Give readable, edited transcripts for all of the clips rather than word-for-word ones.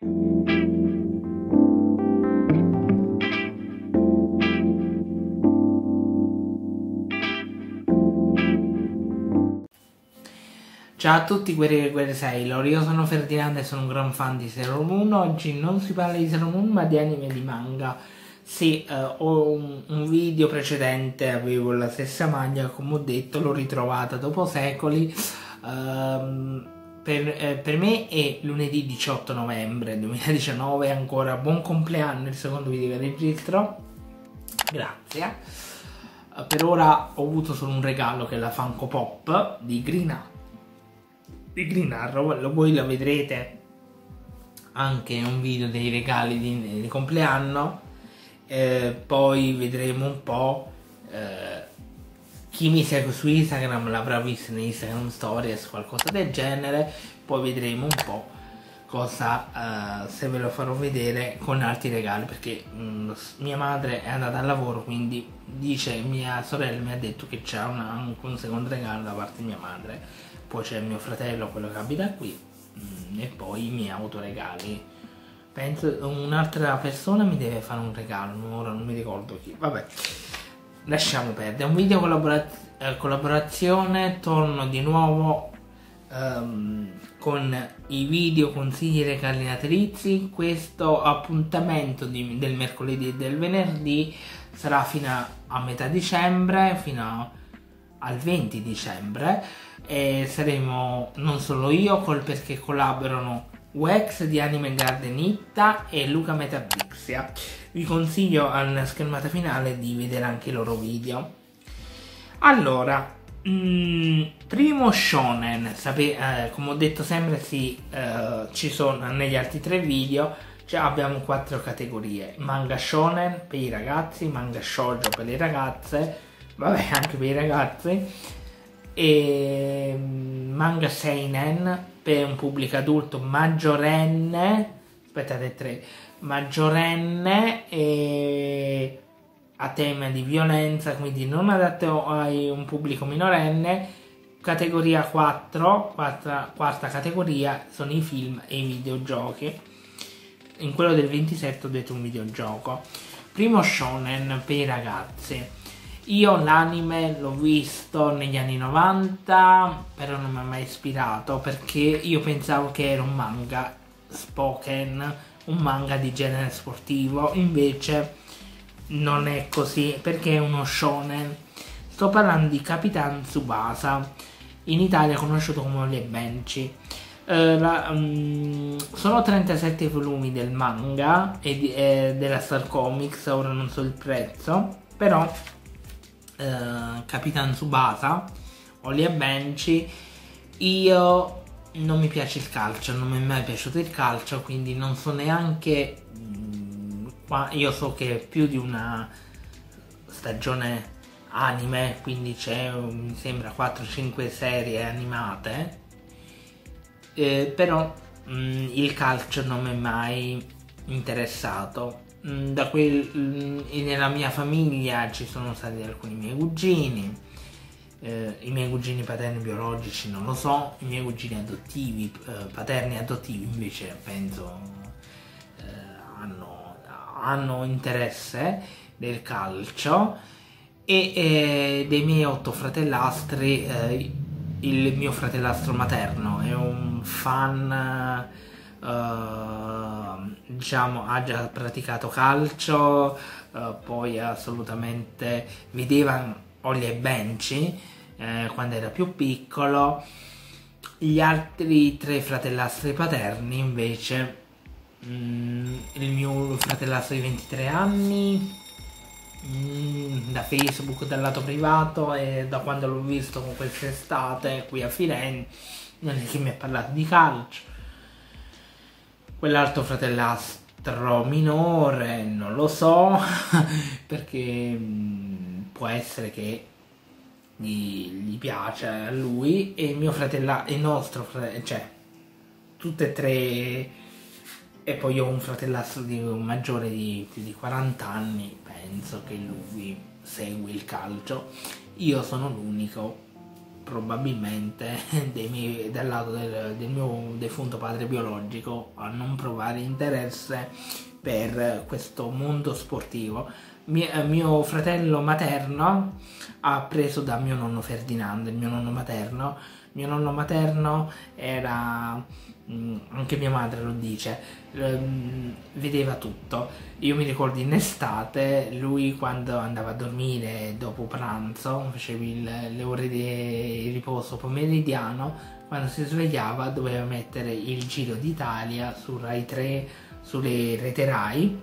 Ciao a tutti guerrieri e guerriere Sailor, io sono Ferdinando e sono un gran fan di Sailor Moon. Oggi non si parla di Sailor Moon ma di anime e di manga. Sì, ho un video precedente, avevo la stessa maglia, come ho detto, l'ho ritrovata dopo secoli. Per me è lunedì 18 novembre 2019, ancora buon compleanno, il secondo video che registro. Grazie. Per ora ho avuto solo un regalo che è la Funko Pop di Green Arrow, voi la vedrete anche in un video dei regali di compleanno. Poi vedremo un po', chi mi segue su Instagram l'avrà visto in Instagram Stories, qualcosa del genere. Poi vedremo un po' cosa, se ve lo farò vedere con altri regali, perché mia madre è andata al lavoro, quindi mia sorella mi ha detto che c'è anche un secondo regalo da parte di mia madre. Poi c'è mio fratello, quello che abita qui, e poi i miei autoregali. Penso un'altra persona mi deve fare un regalo, ora non mi ricordo chi. Vabbè, lasciamo perdere. Un video collaborazione, torno di nuovo con i video consigli e regali natalizi. Questo appuntamento del mercoledì e del venerdì sarà fino a metà dicembre, fino al 20 dicembre. E saremo non solo io, perché collaborano Wex di Anime Gardenita e Luca Metal Brixia. Vi consiglio alla schermata finale di vedere anche i loro video. Allora, primo shonen, come ho detto sempre, sì, ci sono negli altri tre video, cioè abbiamo quattro categorie: manga shonen per i ragazzi, manga shoujo per le ragazze, vabbè anche per i ragazzi, e manga seinen per un pubblico adulto maggiorenne, aspettate, tre maggiorenne, e a tema di violenza, quindi non adatto a un pubblico minorenne. Categoria 4, quarta categoria, sono i film e i videogiochi. In quello del 27 ho detto un videogioco. Primo shonen per i ragazzi. Io l'anime l'ho visto negli anni 90, però non mi ha mai ispirato, perché io pensavo che era un manga spoken, un manga di genere sportivo, invece non è così, perché è uno shonen. Sto parlando di Captain Tsubasa, in Italia conosciuto come Holly e Benji. Sono 37 volumi del manga e della Star Comics, ora non so il prezzo, però Captain Tsubasa, Holly e Benji. Io non mi piace il calcio, non mi è mai piaciuto il calcio, quindi non so neanche, ma io so che più di una stagione anime, quindi c'è mi sembra 4-5 serie animate, però il calcio non mi è mai interessato. Nella mia famiglia ci sono stati alcuni miei cugini, i miei cugini paterni biologici non lo so, i miei cugini adottivi, paterni adottivi invece penso hanno interesse del calcio, e dei miei 8 fratellastri, il mio fratellastro materno è un fan, diciamo ha già praticato calcio, poi assolutamente vedeva Holly e Benji quando era più piccolo. Gli altri tre fratellastri paterni invece, il mio fratellastro di 23 anni, da Facebook, dal lato privato, e da quando l'ho visto con quest'estate qui a Firenze non è che mi ha parlato di calcio. Quell'altro fratellastro minore non lo so, perché può essere che gli piace a lui, e il mio fratello, il nostro fratello, cioè tutte e tre. E poi io ho un fratellastro maggiore di più di 40 anni, penso che lui segua il calcio. Io sono l'unico probabilmente dal lato del mio defunto padre biologico a non provare interesse per questo mondo sportivo. Mio fratello materno ha preso da mio nonno Ferdinando, il mio nonno materno. Mio nonno materno era, anche mia madre lo dice, vedeva tutto. Io mi ricordo in estate, lui quando andava a dormire dopo pranzo, facevi le ore di riposo pomeridiano, quando si svegliava doveva mettere il Giro d'Italia su Rai 3, sulle rete Rai,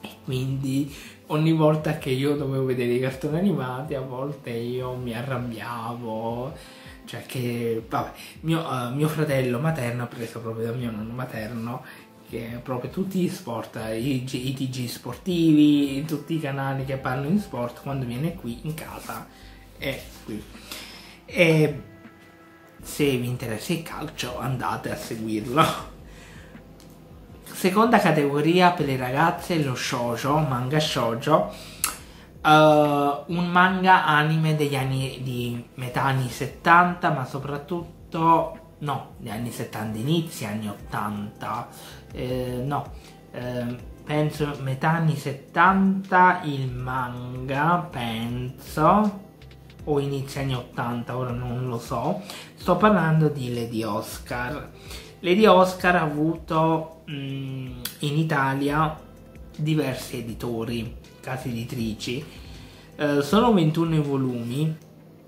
e quindi ogni volta che io dovevo vedere i cartoni animati a volte io mi arrabbiavo. Cioè che, vabbè, mio fratello materno ha preso proprio da mio nonno materno che proprio tutti gli sport, i TG sportivi, tutti i canali che parlano di sport, quando viene qui in casa è qui. E se vi interessa il calcio andate a seguirlo. Seconda categoria per le ragazze, lo shoujo, manga shoujo. Un manga anime degli anni di metà anni 70, ma soprattutto no, degli anni 70 inizi anni 80, penso metà anni 70 il manga, penso, o inizio anni 80, ora non lo so. Sto parlando di Lady Oscar. Lady Oscar ha avuto in Italia diversi editori, case editrici, sono 21 i volumi,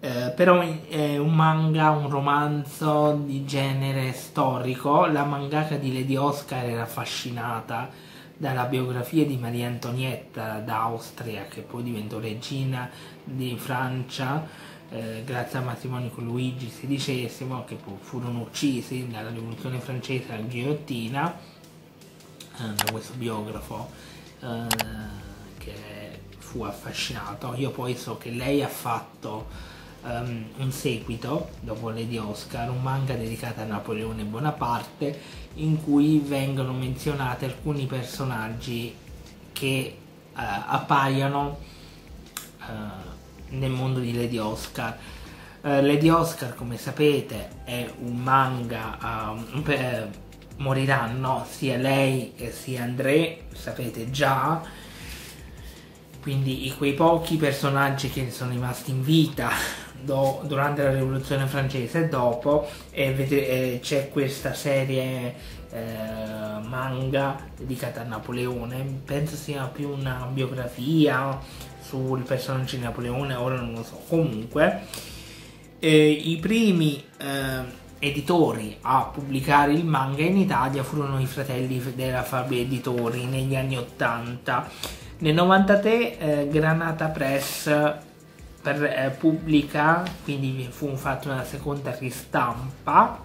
però è un manga, un romanzo di genere storico. La mangaka di Lady Oscar era affascinata dalla biografia di Maria Antonietta d'Austria, che poi diventò regina di Francia grazie al matrimonio con Luigi XVI, che poi furono uccisi dalla rivoluzione francese alla ghigliottina da questo biografo fu affascinato. Io poi so che lei ha fatto un seguito dopo Lady Oscar, un manga dedicato a Napoleone Bonaparte, in cui vengono menzionati alcuni personaggi che appaiono nel mondo di Lady Oscar. Lady Oscar, come sapete, è un manga moriranno sia lei che sia André, sapete già. Quindi quei pochi personaggi che sono rimasti in vita durante la rivoluzione francese e dopo, c'è questa serie manga dedicata a Napoleone, penso sia più una biografia sul personaggio di Napoleone, ora non lo so. Comunque i primi editori a pubblicare il manga in Italia furono i fratelli della Fabio editori negli anni 80. Nel 93 Granata Press pubblica, quindi fu fatta una seconda ristampa,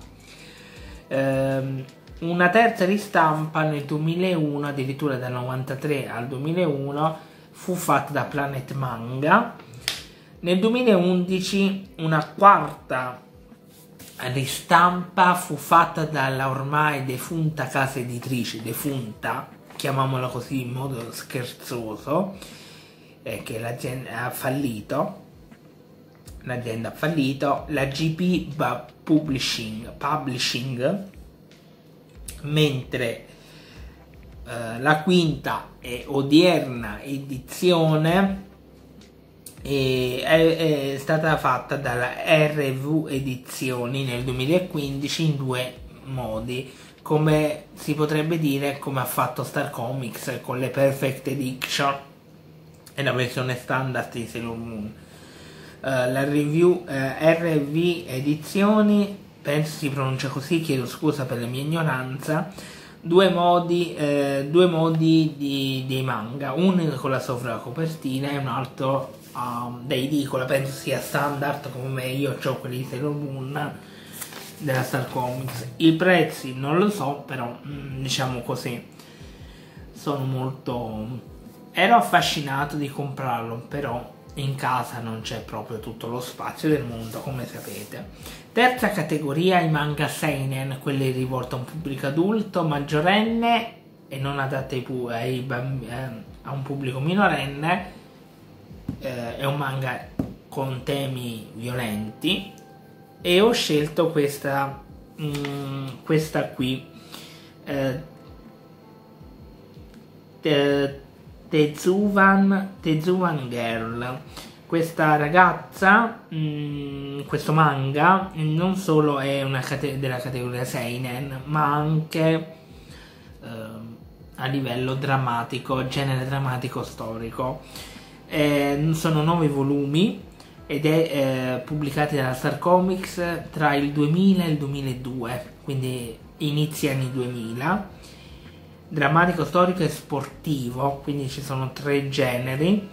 una terza ristampa nel 2001, addirittura dal 93 al 2001 fu fatta da Planet Manga. Nel 2011 una quarta ristampa fu fatta dalla ormai defunta casa editrice, defunta, chiamiamola così in modo scherzoso, che l'azienda ha fallito, la GP Va Publishing, mentre la quinta e odierna edizione è stata fatta dalla RV Edizioni nel 2015 in due modi. Come si potrebbe dire, come ha fatto Star Comics con le Perfect Edition e la versione standard di Sailor Moon. La review RV Edizioni, penso si pronuncia così, chiedo scusa per la mia ignoranza. Due modi dei manga, uno con la sovracopertina e un altro da edicola, penso sia standard come io ho quelli di Sailor Moon della Star Comics. I prezzi non lo so, però diciamo così, sono molto... ero affascinato di comprarlo, però in casa non c'è proprio tutto lo spazio del mondo, come sapete. Terza categoria, i manga seinen, quelli rivolti a un pubblico adulto maggiorenne e non adatti a un pubblico minorenne. È un manga con temi violenti, e ho scelto questa, questa qui, Tezuvan Girl. Questa ragazza, questo manga non solo è una della categoria seinen, ma anche a livello drammatico, genere drammatico storico. Sono 9 volumi ed è pubblicata dalla Star Comics tra il 2000 e il 2002, quindi inizi anni 2000. Drammatico, storico e sportivo, quindi ci sono 3 generi.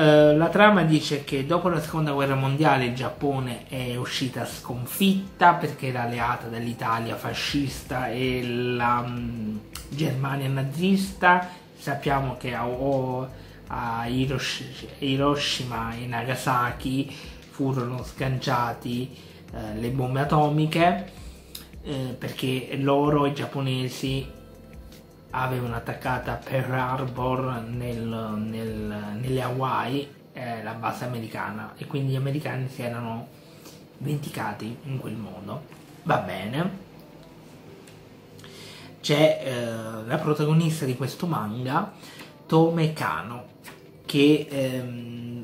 La trama dice che dopo la seconda guerra mondiale il Giappone è uscita sconfitta perché era alleata dell'Italia fascista e la Germania nazista. Sappiamo che a Hiroshima e Nagasaki furono sganciati le bombe atomiche perché loro, i giapponesi, avevano attaccato Pearl Harbor nelle Hawaii, la base americana, e quindi gli americani si erano vendicati in quel modo. Va bene, c'è la protagonista di questo manga, Tome Kano, che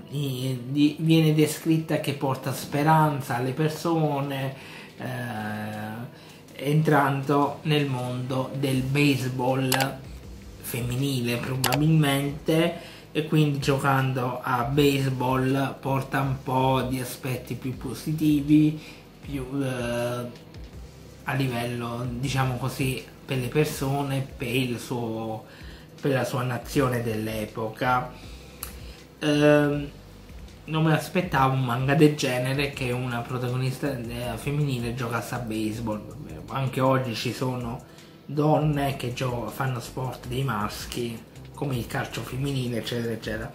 viene descritta che porta speranza alle persone entrando nel mondo del baseball femminile, probabilmente, e quindi giocando a baseball porta un po' di aspetti più positivi, più a livello, diciamo così, per le persone, per la sua nazione dell'epoca. Non mi aspettavo un manga del genere che una protagonista femminile giocasse a baseball. Anche oggi ci sono donne che fanno sport dei maschi, come il calcio femminile, eccetera eccetera.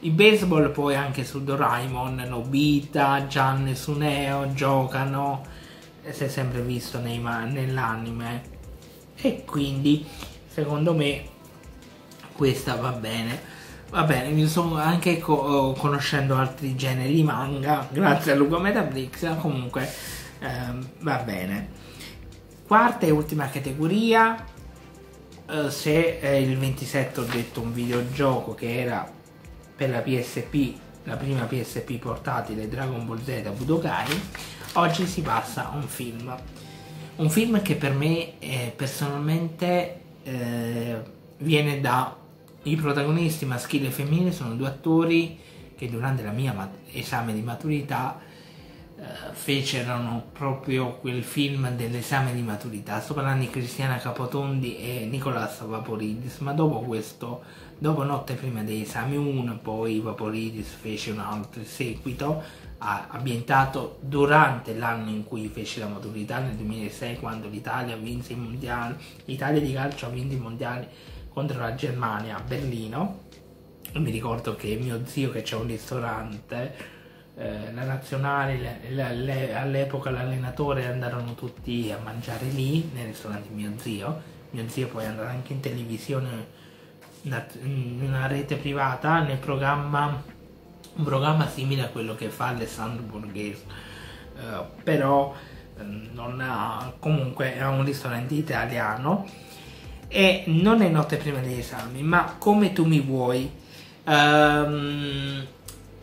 Il baseball poi anche su Doraemon, Nobita, Gianne, Suneo giocano, si è sempre visto nell'anime, e quindi secondo me questa va bene. Va bene, mi sono anche conoscendo altri generi di manga, grazie a Luca Metal Brixia, comunque va bene. Quarta e ultima categoria, se il 27 ho detto un videogioco che era per la PSP, la prima PSP portatile, Dragon Ball Z Budokai, oggi si passa a un film. Un film che per me personalmente viene da... I protagonisti maschile e femminile sono 2 attori che durante la mia esame di maturità fecero proprio quel film dell'esame di maturità. Sto parlando di Cristiana Capotondi e Nicolás Vaporidis, ma dopo questo, dopo Notte prima degli esami 1, poi Vaporidis fece un altro seguito ambientato durante l'anno in cui fece la maturità, nel 2006, quando l'Italia vinse i mondiali, l'Italia di calcio ha vinto i mondiali contro la Germania a Berlino. Mi ricordo che mio zio, che c'è un ristorante, la nazionale, all'epoca l'allenatore, andarono tutti a mangiare lì nel ristorante di mio zio. Mio zio poi è andato anche in televisione, in una rete privata, nel programma, un programma simile a quello che fa Alessandro Borghese, però non ha, comunque è un ristorante italiano. E non è Notte prima degli esami, ma Come tu mi vuoi.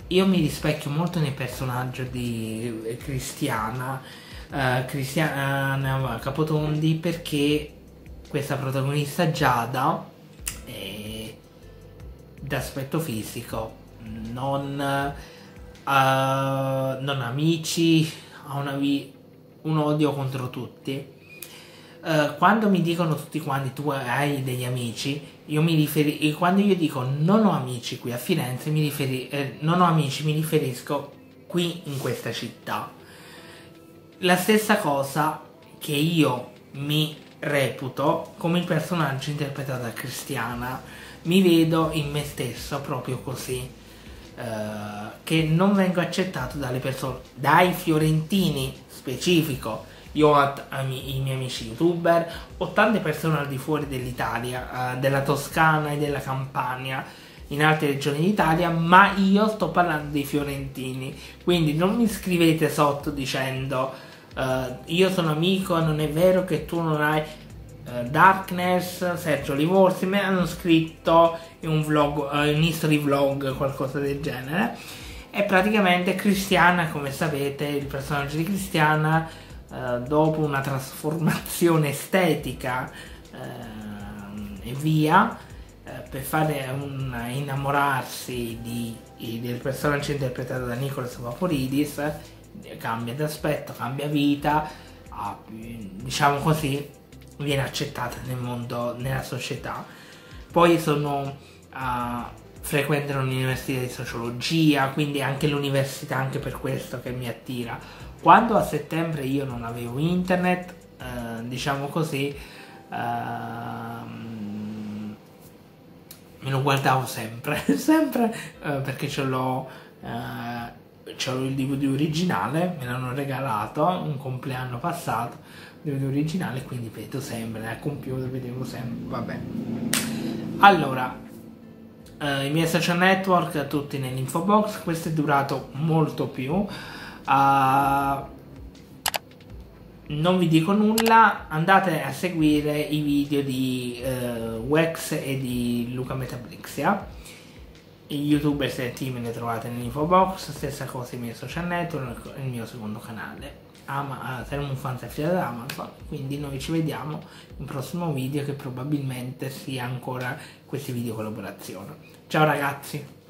Io mi rispecchio molto nel personaggio di Cristiana Capotondi, perché questa protagonista Giada d'aspetto fisico non amici, ha un odio contro tutti. Quando mi dicono tutti quanti tu hai degli amici, io mi riferisco, quando io dico non ho amici qui a Firenze, non ho amici, mi riferisco qui in questa città. La stessa cosa che io mi reputo come il personaggio interpretato da Cristiana, mi vedo in me stesso proprio così, che non vengo accettato dalle persone, dai fiorentini specifico. Io ho i miei amici youtuber, ho tante persone al di fuori dell'Italia, della Toscana e della Campania in altre regioni d'Italia, ma io sto parlando dei fiorentini, quindi non mi scrivete sotto dicendo io sono amico, non è vero che tu non hai Darkness, Sergio Livorsi. Me l'hanno scritto in un vlog, in history vlog, qualcosa del genere, e praticamente Cristiana, come sapete, il personaggio di Cristiana dopo una trasformazione estetica e via, per fare un innamorarsi del personaggio interpretato da Nicolás Vaporidis, cambia d'aspetto, cambia vita, diciamo così, viene accettata nel mondo, nella società. Poi frequentano l'università di sociologia, quindi anche l'università, anche per questo che mi attira. Quando a settembre io non avevo internet, diciamo così, me lo guardavo sempre, perché ce l'ho il DVD originale, me l'hanno regalato un compleanno passato, DVD originale, quindi vedo sempre, dal computer vedevo sempre, vabbè. Allora, i miei social network tutti nell'info box, questo è durato molto più, non vi dico nulla, andate a seguire i video di Wex e di Luca Metal Brixia, i youtuber e team le trovate nell'info box, stessa cosa i miei social network, il mio secondo canale. Saremo un fan affiliato da Amazon, quindi noi ci vediamo in prossimo video, che probabilmente sia ancora questi video collaborazione. Ciao ragazzi!